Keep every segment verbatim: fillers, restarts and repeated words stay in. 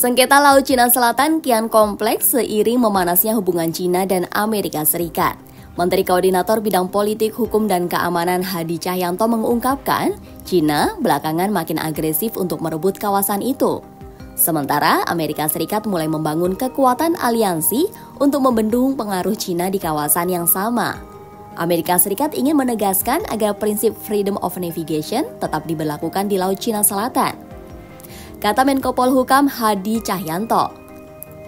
Sengketa Laut China Selatan kian kompleks seiring memanasnya hubungan China dan Amerika Serikat. Menteri Koordinator Bidang Politik, Hukum, dan Keamanan Hadi Tjahjanto mengungkapkan, China belakangan makin agresif untuk merebut kawasan itu. Sementara Amerika Serikat mulai membangun kekuatan aliansi untuk membendung pengaruh China di kawasan yang sama. Amerika Serikat ingin menegaskan agar prinsip freedom of navigation tetap diberlakukan di Laut China Selatan. Kata Menko Polhukam Hadi Tjahjanto,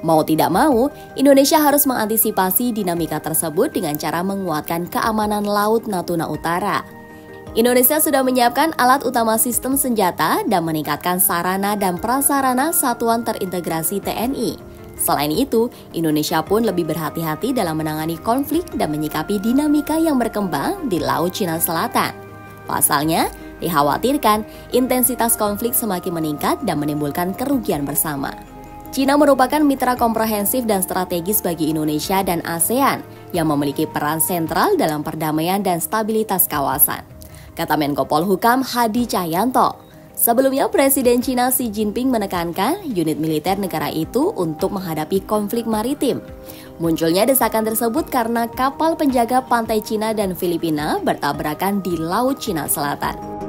mau tidak mau, Indonesia harus mengantisipasi dinamika tersebut dengan cara menguatkan keamanan Laut Natuna Utara. Indonesia sudah menyiapkan alat utama sistem senjata dan meningkatkan sarana dan prasarana satuan terintegrasi T N I. Selain itu, Indonesia pun lebih berhati-hati dalam menangani konflik dan menyikapi dinamika yang berkembang di Laut China Selatan. Pasalnya, dikhawatirkan, intensitas konflik semakin meningkat dan menimbulkan kerugian bersama. China merupakan mitra komprehensif dan strategis bagi Indonesia dan ASEAN yang memiliki peran sentral dalam perdamaian dan stabilitas kawasan. Kata Menko Polhukam Hadi Tjahjanto, sebelumnya Presiden China Xi Jinping menekankan unit militer negara itu untuk menghadapi konflik maritim. Munculnya desakan tersebut karena kapal penjaga pantai China dan Filipina bertabrakan di Laut China Selatan.